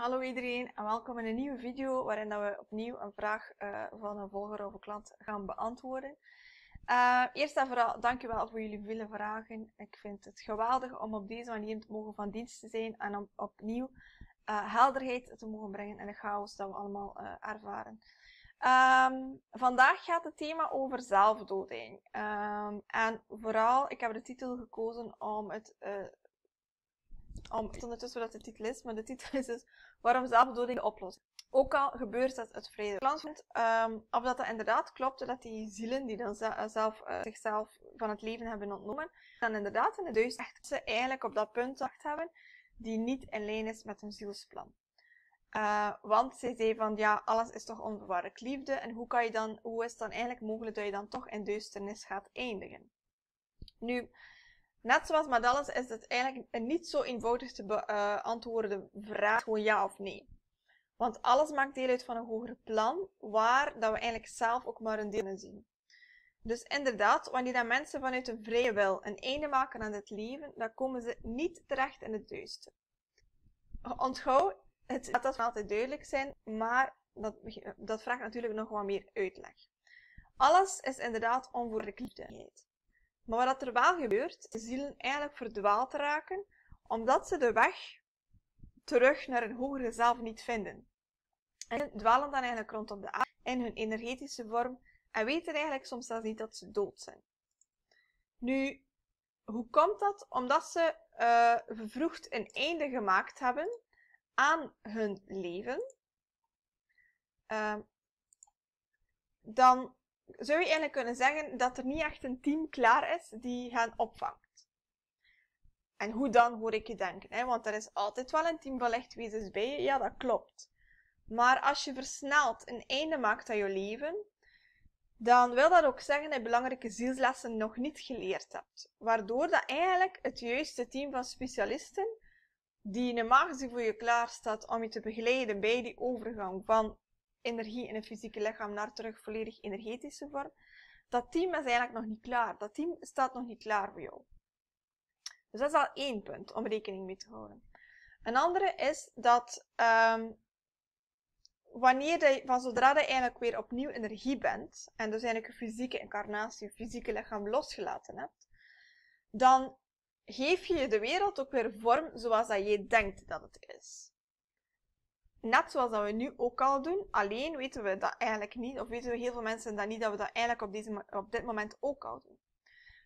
Hallo iedereen en welkom in een nieuwe video waarin dat we opnieuw een vraag van een volger of een klant gaan beantwoorden. Eerst en vooral dankjewel voor jullie vele vragen. Ik vind het geweldig om op deze manier te mogen van dienst te zijn en om opnieuw helderheid te mogen brengen in de chaos dat we allemaal ervaren. Vandaag gaat het thema over zelfdoding. En vooral, ik heb de titel gekozen om het... ondertussen wat de titel is, maar de titel is dus waarom zelfdoding oplossen. Ook al gebeurt dat het vrij klant, of dat inderdaad klopt, dat die zielen die dan zichzelf van het leven hebben ontnomen, dan inderdaad in de duist echt ze eigenlijk op dat punt acht hebben, die niet in lijn is met hun zielsplan. Want zij zei van, ja, alles is toch onvoorwaardelijk liefde, en hoe is het dan eigenlijk mogelijk dat je dan toch in duisternis gaat eindigen? Nu... Net zoals met alles is het eigenlijk een niet zo eenvoudig te beantwoorden vraag, gewoon ja of nee. Want alles maakt deel uit van een hoger plan, waar dat we eigenlijk zelf ook maar een deel kunnen zien. Dus inderdaad, wanneer dat mensen vanuit een vrije wil een einde maken aan dit leven, dan komen ze niet terecht in het duister. Onthoud, het gaat dat altijd duidelijk zijn, maar dat vraagt natuurlijk nog wat meer uitleg. Alles is inderdaad onvoorwaardelijke liefde. Maar wat er wel gebeurt, is zielen eigenlijk verdwaald raken, omdat ze de weg terug naar een hogere zelf niet vinden. En ze dwalen dan eigenlijk rondom de aarde in hun energetische vorm en weten eigenlijk soms zelfs niet dat ze dood zijn. Nu, hoe komt dat? Omdat ze vervroegd een einde gemaakt hebben aan hun leven, dan... zou je eigenlijk kunnen zeggen dat er niet echt een team klaar is die hen opvangt. En hoe dan, hoor ik je denken, hè? Want er is altijd wel een team van lichtwezens bij je. Ja, dat klopt. Maar als je versneld een einde maakt aan je leven, dan wil dat ook zeggen dat je belangrijke zielslessen nog niet geleerd hebt. Waardoor dat eigenlijk het juiste team van specialisten, die normaal gezien voor je klaarstaat om je te begeleiden bij die overgang van energie in een fysieke lichaam naar terug volledig energetische vorm. Dat team is eigenlijk nog niet klaar. Dat team staat nog niet klaar voor jou. Dus dat is al één punt om rekening mee te houden. Een andere is dat zodra je eigenlijk weer opnieuw energie bent, en dus eigenlijk je fysieke incarnatie, je fysieke lichaam losgelaten hebt, dan geef je de wereld ook weer vorm zoals dat jij denkt dat het is. Net zoals dat we nu ook al doen, alleen weten we dat eigenlijk niet, of weten we heel veel mensen dat niet, dat we dat eigenlijk op dit moment ook al doen.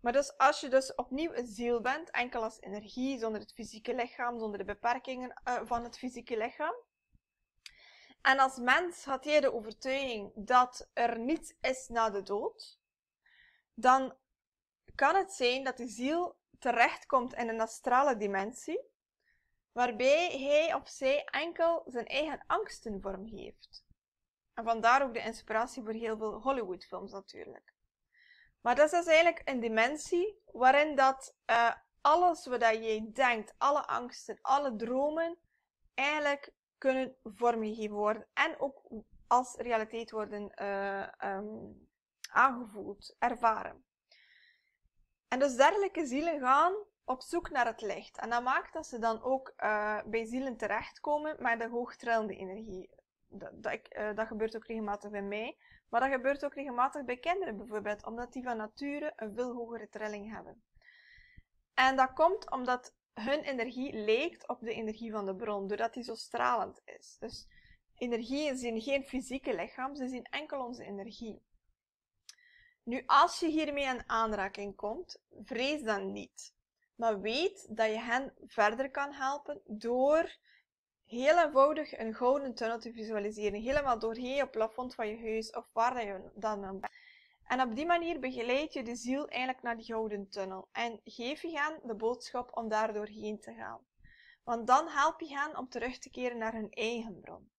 Maar dus als je dus opnieuw een ziel bent, enkel als energie, zonder het fysieke lichaam, zonder de beperkingen van het fysieke lichaam. En als mens had jij de overtuiging dat er niets is na de dood, dan kan het zijn dat die ziel terechtkomt in een astrale dimensie, waarbij hij of zij enkel zijn eigen angsten vorm geeft. En vandaar ook de inspiratie voor heel veel Hollywoodfilms natuurlijk. Maar dat is dus eigenlijk een dimensie waarin dat alles wat jij denkt, alle angsten, alle dromen, eigenlijk kunnen vormgegeven worden en ook als realiteit worden aangevoeld, ervaren. En dus dergelijke zielen gaan op zoek naar het licht. En dat maakt dat ze dan ook bij zielen terechtkomen met de hoogtrillende energie. Dat gebeurt ook regelmatig bij mij, maar dat gebeurt ook regelmatig bij kinderen bijvoorbeeld, omdat die van nature een veel hogere trilling hebben. En dat komt omdat hun energie lijkt op de energie van de bron, doordat die zo stralend is. Dus energieën zien geen fysieke lichaam, ze zien enkel onze energie. Nu, als je hiermee in aanraking komt, vrees dan niet. Maar weet dat je hen verder kan helpen door heel eenvoudig een gouden tunnel te visualiseren. Helemaal doorheen je plafond van je huis of waar je dan bent. En op die manier begeleid je de ziel eigenlijk naar die gouden tunnel. En geef je hen de boodschap om daar doorheen te gaan. Want dan help je hen om terug te keren naar hun eigen bron.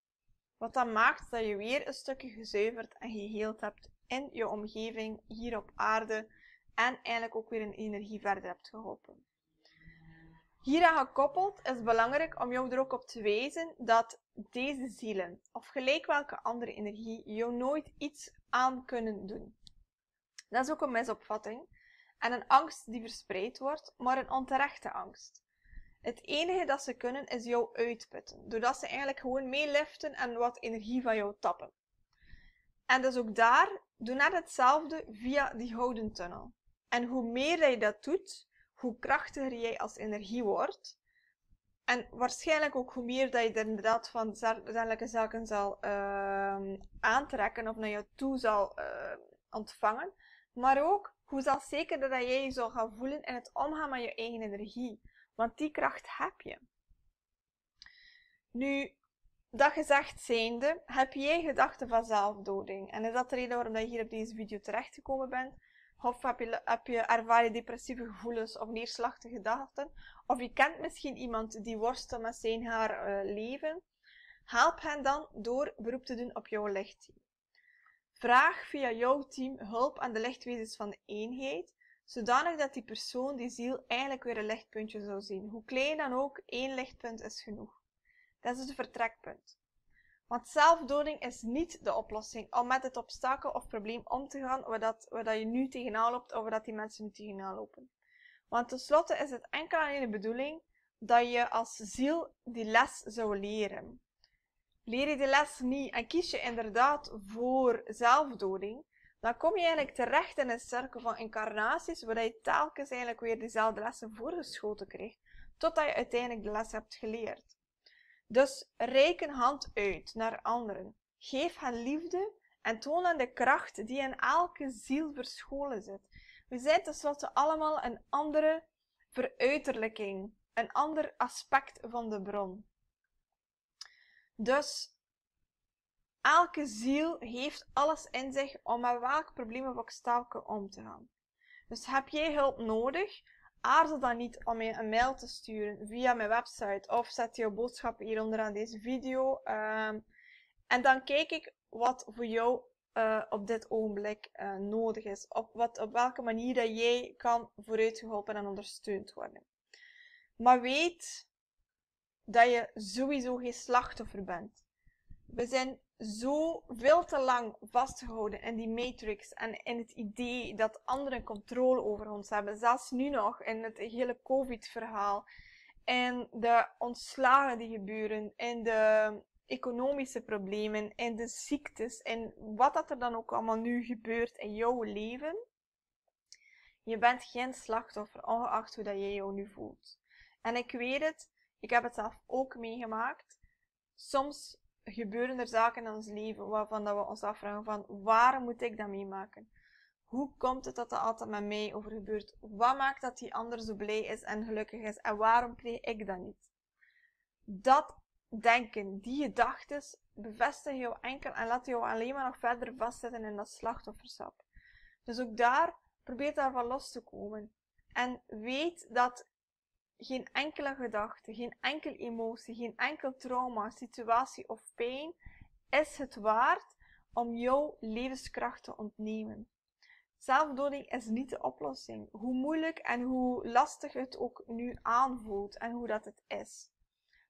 Wat dan maakt dat je weer een stukje gezuiverd en geheeld hebt in je omgeving, hier op aarde. En eigenlijk ook weer een energie verder hebt geholpen. Hieraan gekoppeld is het belangrijk om jou er ook op te wijzen dat deze zielen, of gelijk welke andere energie, jou nooit iets aan kunnen doen. Dat is ook een misopvatting en een angst die verspreid wordt, maar een onterechte angst. Het enige dat ze kunnen is jou uitputten, doordat ze eigenlijk gewoon meeliften en wat energie van jou tappen. En dus ook daar, doe net hetzelfde via die gouden tunnel. En hoe meer jij dat doet, hoe krachtiger jij als energie wordt. En waarschijnlijk ook hoe meer dat je er inderdaad van dergelijke zaken zal aantrekken of naar jou toe zal ontvangen. Maar ook hoe zal zeker dat jij je zal gaan voelen in het omgaan met je eigen energie. Want die kracht heb je. Nu, dat gezegd zijnde, heb jij gedachten van zelfdoding. En is dat de reden waarom je hier op deze video terechtgekomen bent? Of ervaar je depressieve gevoelens of neerslachtige gedachten? Of je kent misschien iemand die worstelt met zijn haar leven? Help hen dan door beroep te doen op jouw lichtteam. Vraag via jouw team hulp aan de lichtwezens van de eenheid, zodanig dat die persoon, die ziel, eigenlijk weer een lichtpuntje zou zien. Hoe klein dan ook, één lichtpunt is genoeg. Dat is het vertrekpunt. Want zelfdoding is niet de oplossing om met het obstakel of probleem om te gaan waar dat je nu tegenaan loopt of waar dat die mensen nu tegenaan lopen. Want tenslotte is het enkel alleen de bedoeling dat je als ziel die les zou leren. Leer je die les niet en kies je inderdaad voor zelfdoding, dan kom je eigenlijk terecht in een cirkel van incarnaties waar je telkens eigenlijk weer dezelfde lessen voorgeschoten krijgt, totdat je uiteindelijk de les hebt geleerd. Dus reik een hand uit naar anderen. Geef hen liefde en toon hen de kracht die in elke ziel verscholen zit. We zijn tenslotte allemaal een andere veruiterlijking, een ander aspect van de bron. Dus elke ziel heeft alles in zich om met welk probleem of obstakel om te gaan. Dus heb jij hulp nodig? Aarzel dan niet om je een mail te sturen via mijn website of zet jouw boodschap hieronder aan deze video. En dan kijk ik wat voor jou op dit ogenblik nodig is. Op welke manier dat jij kan vooruitgeholpen en ondersteund worden. Maar weet dat je sowieso geen slachtoffer bent. We zijn zo veel te lang vastgehouden in die matrix en in het idee dat anderen controle over ons hebben. Zelfs nu nog, in het hele COVID-verhaal, in de ontslagen die gebeuren, in de economische problemen, in de ziektes, en wat dat er dan ook allemaal nu gebeurt in jouw leven. Je bent geen slachtoffer, ongeacht hoe dat jij jou nu voelt. En ik weet het, ik heb het zelf ook meegemaakt. Soms gebeuren er zaken in ons leven waarvan we ons afvragen van waar moet ik dat meemaken? Hoe komt het dat dat altijd met mij over gebeurt? Wat maakt dat die ander zo blij is en gelukkig is? En waarom kreeg ik dat niet? Dat denken, die gedachten bevestigen jou enkel en laten jou alleen maar nog verder vastzitten in dat slachtofferschap. Dus ook daar, probeer daarvan los te komen. En weet dat geen enkele gedachte, geen enkele emotie, geen enkel trauma, situatie of pijn is het waard om jouw levenskracht te ontnemen. Zelfdoding is niet de oplossing, hoe moeilijk en hoe lastig het ook nu aanvoelt en hoe dat het is.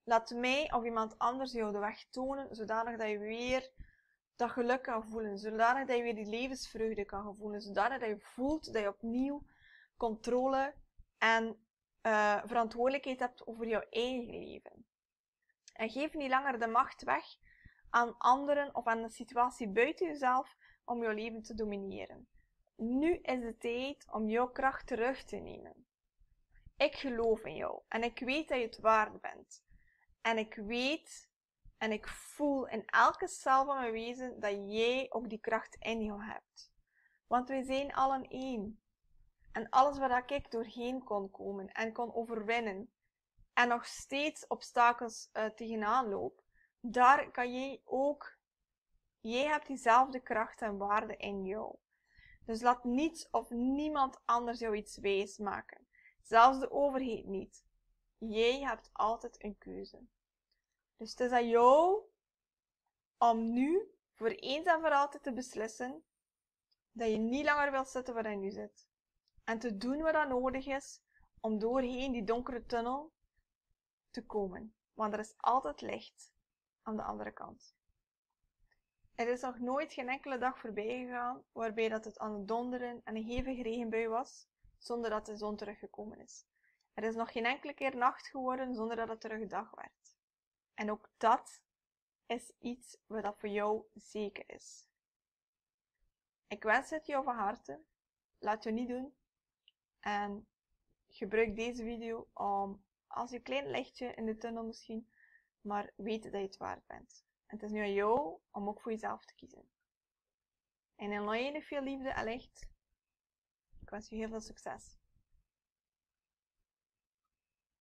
Laat mij of iemand anders jou de weg tonen, zodanig dat je weer dat geluk kan voelen, zodanig dat je weer die levensvreugde kan voelen, zodanig dat je voelt dat je opnieuw controle en verantwoordelijkheid hebt over jouw eigen leven. En geef niet langer de macht weg aan anderen of aan de situatie buiten jezelf om jouw leven te domineren. Nu is de tijd om jouw kracht terug te nemen. Ik geloof in jou en ik weet dat je het waard bent. En ik weet en ik voel in elke cel van mijn wezen dat jij ook die kracht in jou hebt. Want wij zijn allen één. En alles waar ik doorheen kon komen en kon overwinnen en nog steeds obstakels tegenaan loop, daar kan jij ook, jij hebt diezelfde kracht en waarde in jou. Dus laat niets of niemand anders jou iets wijs maken. Zelfs de overheid niet. Jij hebt altijd een keuze. Dus het is aan jou om nu voor eens en voor altijd te beslissen dat je niet langer wilt zitten waar je nu zit. En te doen wat dat nodig is om doorheen die donkere tunnel te komen. Want er is altijd licht aan de andere kant. Er is nog nooit geen enkele dag voorbij gegaan waarbij dat het aan het donderen en een hevige regenbui was, zonder dat de zon teruggekomen is. Het is nog geen enkele keer nacht geworden zonder dat het terug dag werd. En ook dat is iets wat dat voor jou zeker is. Ik wens het jou van harte. Laat je niet doen. En gebruik deze video om, als je klein lichtje in de tunnel misschien, maar weet dat je het waard bent. En het is nu aan jou om ook voor jezelf te kiezen. En in alleen veel liefde en licht. Ik wens je heel veel succes.